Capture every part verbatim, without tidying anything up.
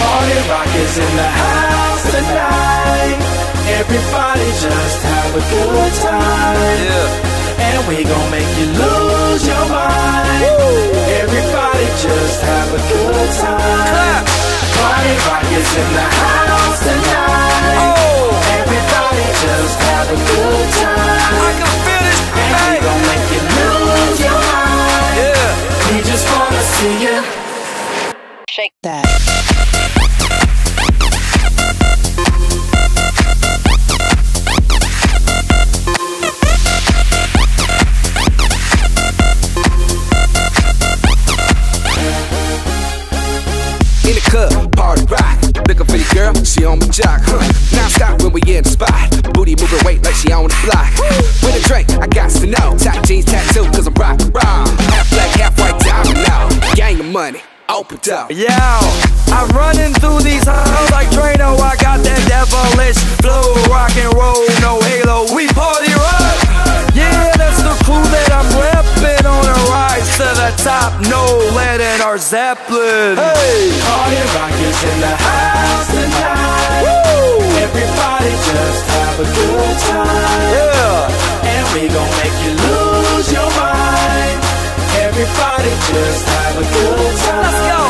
Party Rock is in the house tonight. Everybody just have a good time. Yeah. And we gon' make you lose your mind. Woo. Everybody just have a good time. Clap. Party Rock is in the house tonight. Oh. Everybody just have a good time. I can feel this. And hey. We gon' make you lose your mind. Yeah. We just wanna see you shake that. Club, party rock, looking for your girl, she on my jock, huh? Non-stop when we in the spot, booty moving weight like she on the block. With a drink, I got to know, top jeans tattoo, cause I'm rock and roll. Half black, half white, diamond out, gang of money, open up. Yo, I'm running through these halls like Drano, I got that devilish flow, rock and roll, no halo, we party rock. Yeah, that's the crew that I'm reppin', on a rise to the top, no lead in our Zeppelin. Hey! Party Rock is in the house tonight. Woo! Everybody just have a good time. Yeah! And we gon' make you lose your mind. Everybody just have a good time. Let's go!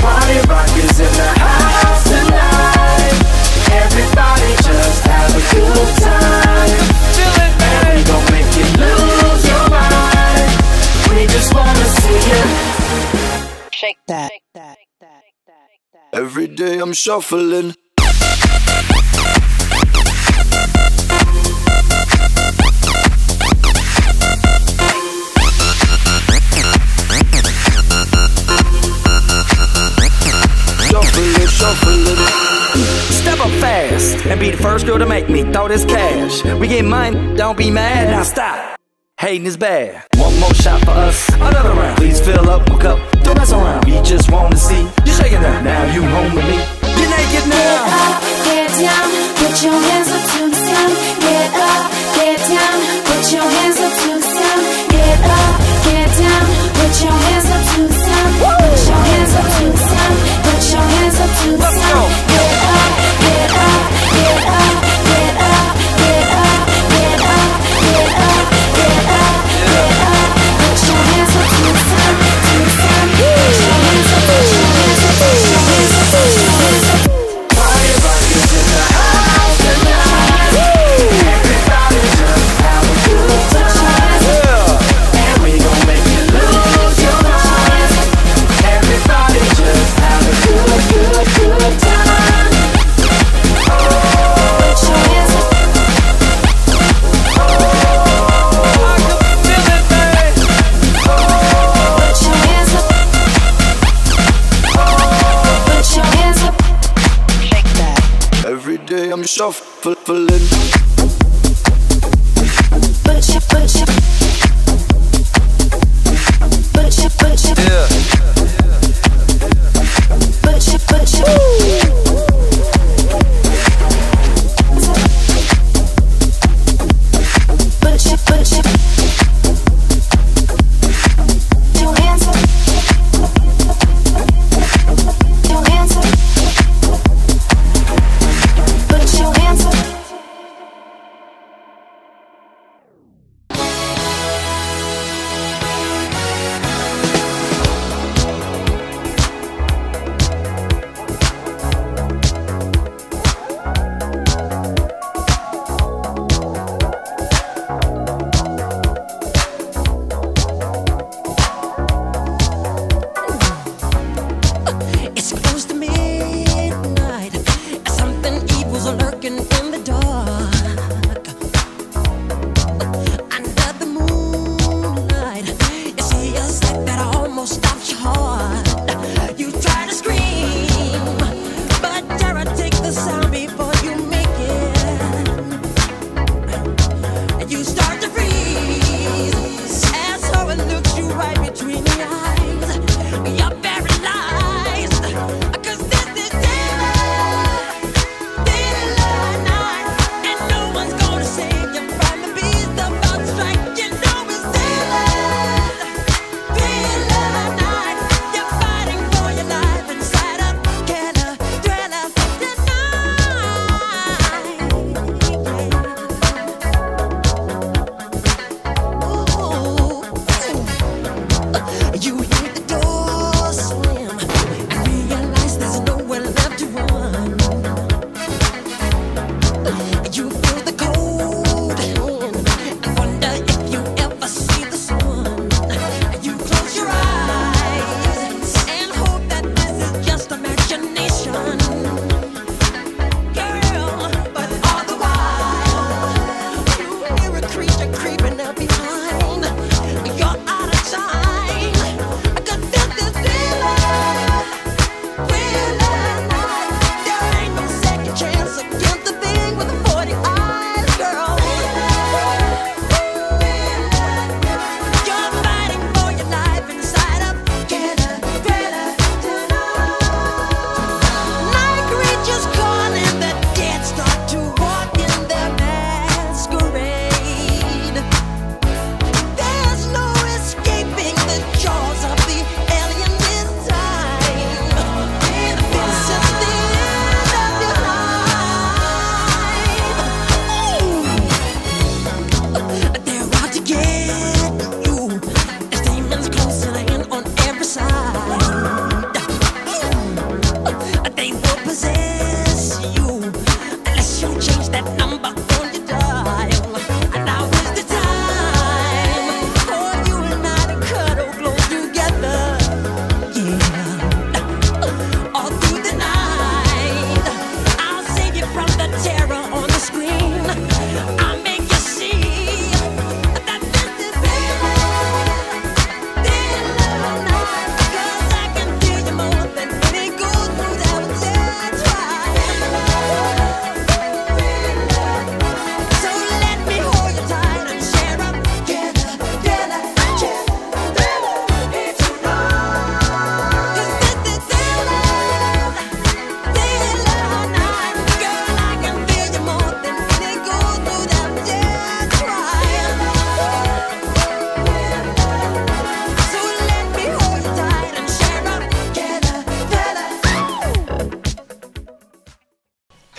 Party Rock is in the house tonight. Everybody just have a good time. Feel it, man. And we gon' make you lose your mind. We just wanna see you shake that. Every day I'm shuffling. Shuffling, shuffling. Step up fast and be the first girl to make me throw this cash. We get mine, don't be mad, now stop. Hating is bad. One more shot for us, another round. Please fill up my cup, don't mess around. We just wanna see you shaking up. Now you home with me, you're naked now. Get up, get down, put your hands up to the sound. Get up, get down, put your hands up to the sound. Get up, get down, put your hands up to the sound. Put your hands up to the sound. Put your hands up to the sound. Get up, get up, get up, get up, get up, get up, get up. Shuffling. Put your, put your, put your, put your, yeah. Put your, put your, put your, put your, your hands up, your hands up. Your hands up.